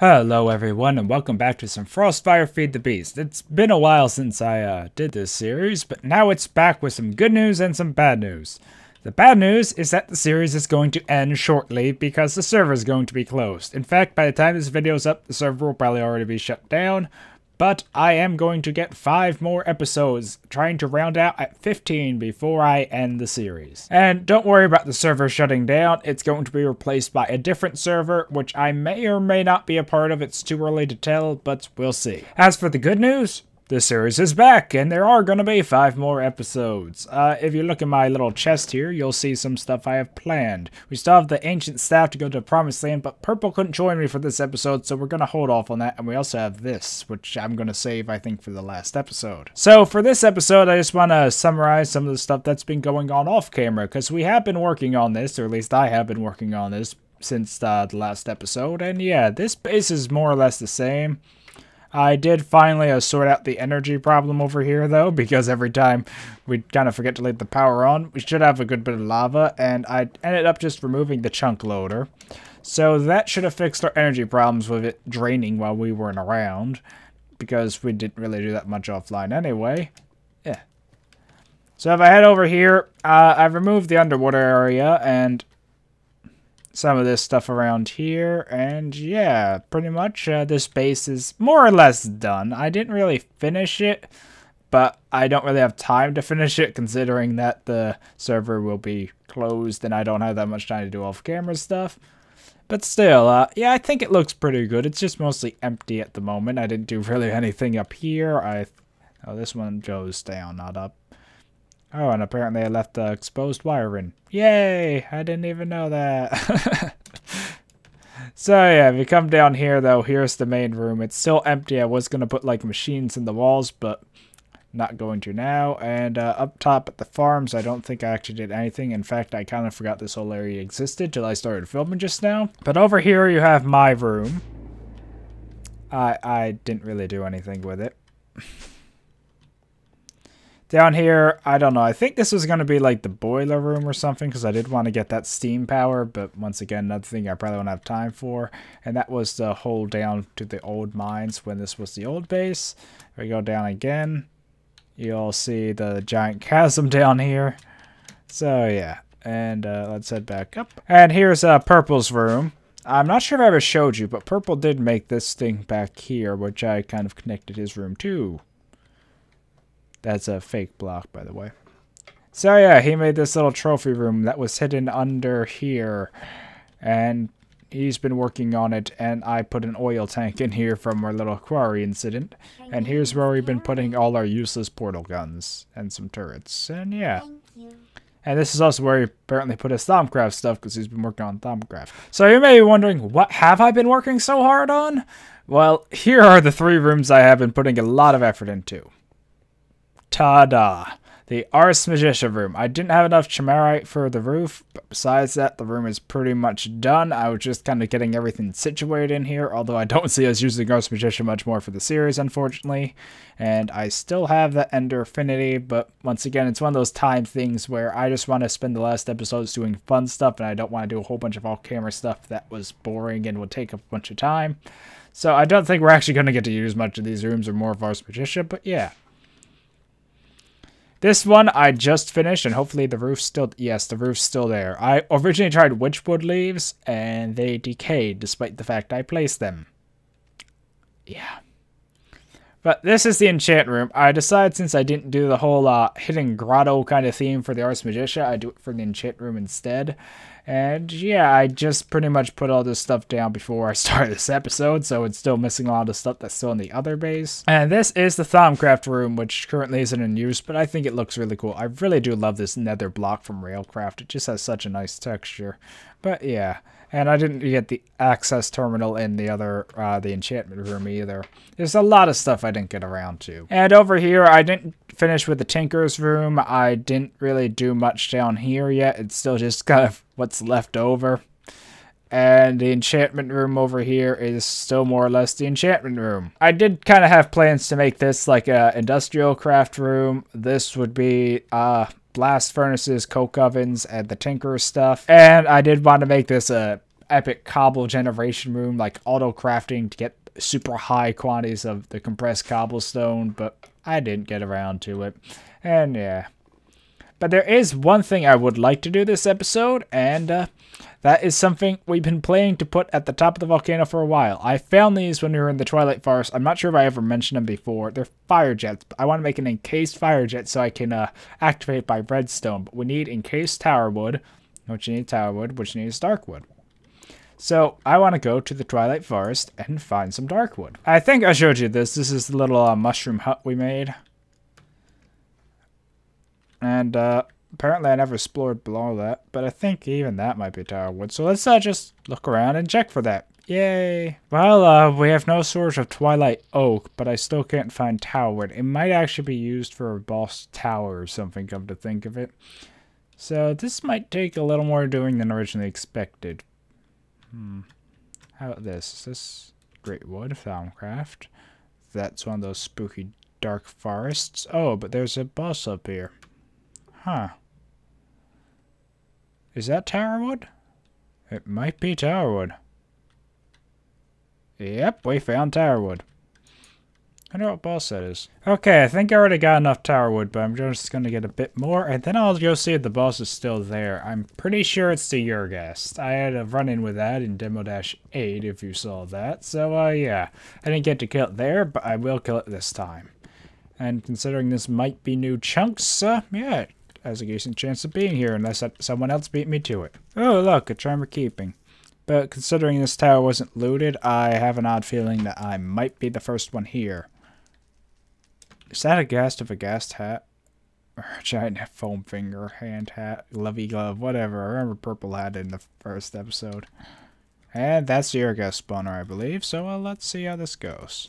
Hello everyone and welcome back to some Frostfire Feed the Beast. It's been a while since I did this series, but now it's back with some good news and some bad news. The bad news is that the series is going to end shortly because the server is going to be closed. In fact, by the time this video is up, the server will probably already be shut down. But I am going to get 5 more episodes, trying to round out at 15 before I end the series. And don't worry about the server shutting down, it's going to be replaced by a different server, which I may or may not be a part of, it's too early to tell, but we'll see. As for the good news, the series is back, and there are gonna be 5 more episodes. If you look in my little chest here, you'll see some stuff I have planned. We still have the ancient staff to go to Promised Land, but Purple couldn't join me for this episode, so we're gonna hold off on that, and we also have this, which I'm gonna save, I think, for the last episode. So, for this episode, I just wanna summarize some of the stuff that's been going on off camera, because we have been working on this, or at least I have been working on this, since the last episode, and yeah, this base is more or less the same. I did finally sort out the energy problem over here, though, because every time we kind of forget to leave the power on, we should have a good bit of lava, and I ended up just removing the chunk loader. So that should have fixed our energy problems with it draining while we weren't around, because we didn't really do that much offline anyway. Yeah. So if I head over here, I've removed the underwater area, and some of this stuff around here, and yeah, pretty much this base is more or less done. I didn't really finish it, but I don't really have time to finish it considering that the server will be closed and I don't have that much time to do off-camera stuff. But still, yeah, I think it looks pretty good. It's just mostly empty at the moment. I didn't do really anything up here. Oh, this one goes down, not up. Oh, and apparently I left the exposed wire in. Yay! I didn't even know that. So yeah, if you come down here though, here's the main room. It's still empty. I was going to put like machines in the walls, but not going to now. And up top at the farms, I don't think I actually did anything. In fact, I kind of forgot this whole area existed till I started filming just now. But over here you have my room. I didn't really do anything with it. Down here, I don't know, I think this was going to be like the boiler room or something, because I did want to get that steam power, but once again, another thing I probably won't have time for. And that was the hole down to the old mines when this was the old base. If we go down again, you'll see the giant chasm down here. So yeah, and let's head back up. And here's Purple's room. I'm not sure if I ever showed you, but Purple did make this thing back here, which I kind of connected his room to. That's a fake block, by the way. So yeah, he made this little trophy room that was hidden under here. And he's been working on it, and I put an oil tank in here from our little quarry incident. And here's where we've been putting all our useless portal guns and some turrets. And yeah. And this is also where he apparently put his Thaumcraft stuff, because he's been working on Thaumcraft. So you may be wondering, what have I been working so hard on? Well, here are the 3 rooms I have been putting a lot of effort into. Ta-da! The Ars Magica room. I didn't have enough chimerite for the roof, but besides that, the room is pretty much done. I was just kind of getting everything situated in here, although I don't see us using Ars Magica much more for the series, unfortunately. And I still have the Ender Affinity, but once again, it's one of those time things where I just want to spend the last episodes doing fun stuff, and I don't want to do a whole bunch of off-camera stuff that was boring and would take up a bunch of time. So I don't think we're actually going to get to use much of these rooms or more of Ars Magica, but yeah. This one I just finished, and hopefully the roof's still... Yes, the roof's still there. I originally tried witchwood leaves, and they decayed, despite the fact I placed them. Yeah. But this is the enchant room. I decided since I didn't do the whole hidden grotto kind of theme for the Ars Magica, I do it for the enchant room instead. And yeah, I just pretty much put all this stuff down before I started this episode, so it's still missing a lot of stuff that's still in the other base. And this is the Thaumcraft room, which currently isn't in use, but I think it looks really cool. I really do love this nether block from Railcraft. It just has such a nice texture. But yeah, and I didn't get the access terminal in the other, the enchantment room either. There's a lot of stuff I didn't get around to. And over here, I didn't finish with the Tinker's room. I didn't really do much down here yet. It's still just kind of what's left over. And the enchantment room over here is still more or less the enchantment room. I did kind of have plans to make this like a industrial craft room. This would be blast furnaces, coke ovens, and the tinker stuff. And I did want to make this a epic cobble generation room, like auto crafting to get super high quantities of the compressed cobblestone, but I didn't get around to it. And yeah. But there is one thing I would like to do this episode, and that is something we've been planning to put at the top of the volcano for a while. I found these when we were in the Twilight Forest. I'm not sure if I ever mentioned them before. They're fire jets. I want to make an encased fire jet so I can activate by redstone. But we need encased towerwood, which you need towerwood, which needs darkwood. So I want to go to the Twilight Forest and find some darkwood. I think I showed you this. This is the little mushroom hut we made. And apparently I never explored below that, but I think even that might be towerwood. So let's just look around and check for that. Yay! Well, we have no source of Twilight Oak, but I still can't find towerwood. It might actually be used for a boss tower or something, come to think of it. So this might take a little more doing than originally expected. How about this? Is this Great Wood, Thaumcraft? That's one of those spooky dark forests. Oh, but there's a boss up here. Huh. Is that towerwood? It might be towerwood. Yep, we found towerwood. I wonder what boss that is. Okay, I think I already got enough towerwood, but I'm just going to get a bit more, and then I'll go see if the boss is still there. I'm pretty sure it's the Ur-Ghast. I had a run-in with that in Demo Dash 8, if you saw that. So, yeah. I didn't get to kill it there, but I will kill it this time. And considering this might be new chunks, yeah, it has a decent chance of being here, unless someone else beat me to it. Oh, look, a charm of keeping. But considering this tower wasn't looted, I have an odd feeling that I might be the first one here. Is that a ghast of a ghast hat? Or a giant foam finger, hand hat, lovey glove, whatever. I remember Purple had it in the first episode. And that's the Urgaz spawner, I believe, so let's see how this goes.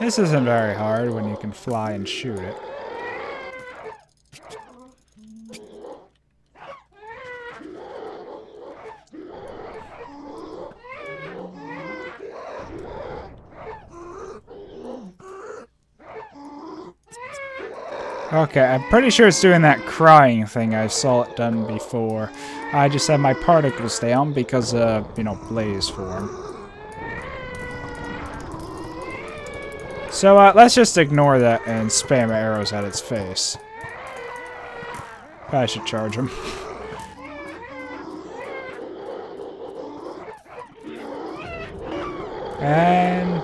This isn't very hard when you can fly and shoot it. Okay, I'm pretty sure it's doing that crying thing I saw it done before. I just had my particles down because, you know, blaze form. So let's just ignore that and spam arrows at its face. I should charge him. And...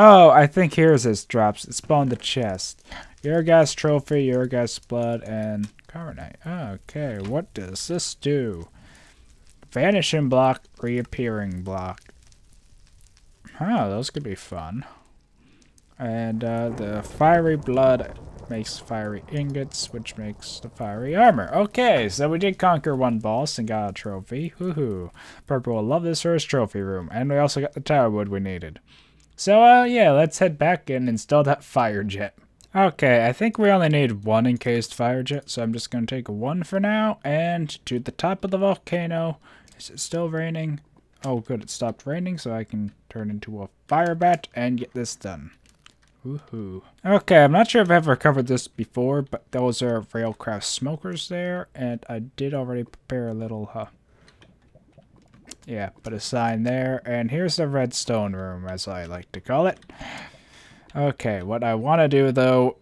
oh, I think here's his drops. It spawned the chest. Urgaz Trophy, Urgaz Blood, and Carbonite. Okay, what does this do? Vanishing block, reappearing block. Oh, those could be fun. And the fiery blood makes fiery ingots, which makes the fiery armor. Okay, so we did conquer one boss and got a trophy. Woohoo. Purple will love this first trophy room. And we also got the towerwood we needed. So, yeah, let's head back and install that fire jet. Okay, I think we only need one encased fire jet, so I'm just going to take one for now. And to the top of the volcano. Is it still raining? Oh, good, it stopped raining, so I can turn into a fire bat and get this done. Woohoo. Okay, I'm not sure if I've ever covered this before, but those are Railcraft smokers there, and I did already prepare a little, yeah, put a sign there, and here's the redstone room, as I like to call it. Okay, what I want to do, though,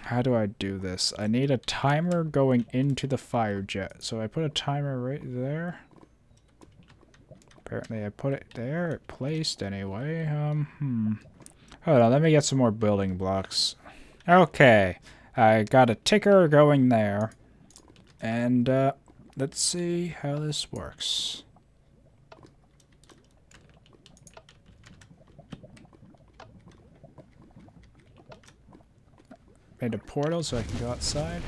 how do I do this? I need a timer going into the fire jet, so I put a timer right there. Apparently I put it there, it placed anyway, hold on, let me get some more building blocks. Okay, I got a ticker going there, and let's see how this works. Made a portal so I can go outside.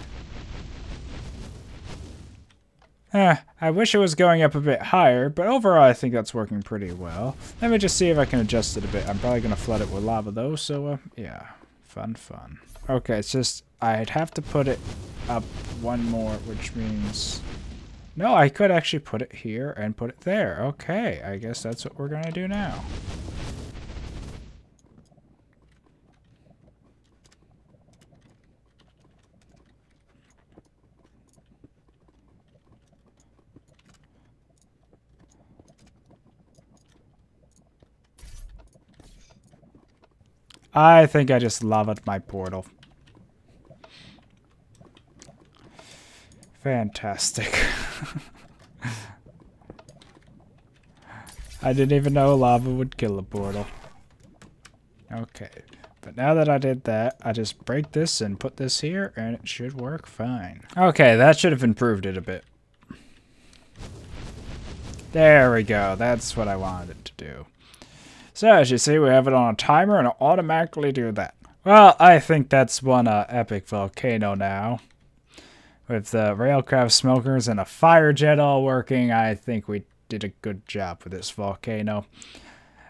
I wish it was going up a bit higher, but overall I think that's working pretty well. Let me just see if I can adjust it a bit. I'm probably going to flood it with lava though, so yeah, fun. Okay, it's just I'd have to put it up one more, which means No, I could actually put it here and put it there. Okay, I guess that's what we're gonna do now. I think I just lavaed my portal. Fantastic. I didn't even know lava would kill a portal. Okay, but now that I did that, I just break this and put this here, and it should work fine. Okay, that should have improved it a bit. There we go, that's what I wanted it to do. So as you see, we have it on a timer and it'll automatically do that. Well, I think that's one epic volcano now. With the Railcraft smokers and a fire jet all working, I think we did a good job with this volcano.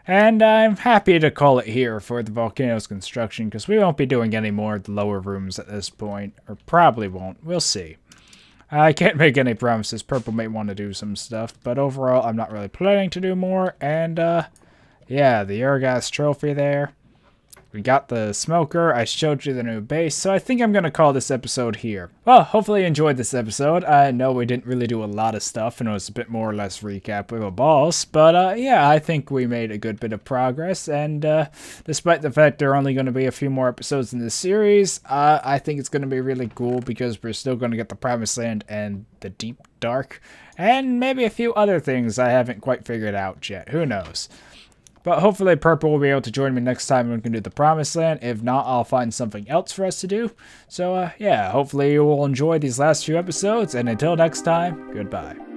And I'm happy to call it here for the volcano's construction, because we won't be doing any more of the lower rooms at this point. Or probably won't. We'll see. I can't make any promises. Purple may want to do some stuff, but overall I'm not really planning to do more. And, yeah, the Urgaz Trophy there. We got the smoker. I showed you the new base. So I think I'm going to call this episode here. Well, hopefully you enjoyed this episode. I know we didn't really do a lot of stuff, and it was a bit more or less recap with a boss. But yeah, I think we made a good bit of progress. And despite the fact there are only going to be a few more episodes in this series, I think it's going to be really cool because we're still going to get the Promised Land and the Deep Dark. And maybe a few other things I haven't quite figured out yet. Who knows? But hopefully Purple will be able to join me next time when we can do the Promised Land. If not, I'll find something else for us to do. So yeah, hopefully you will enjoy these last few episodes. And until next time, goodbye.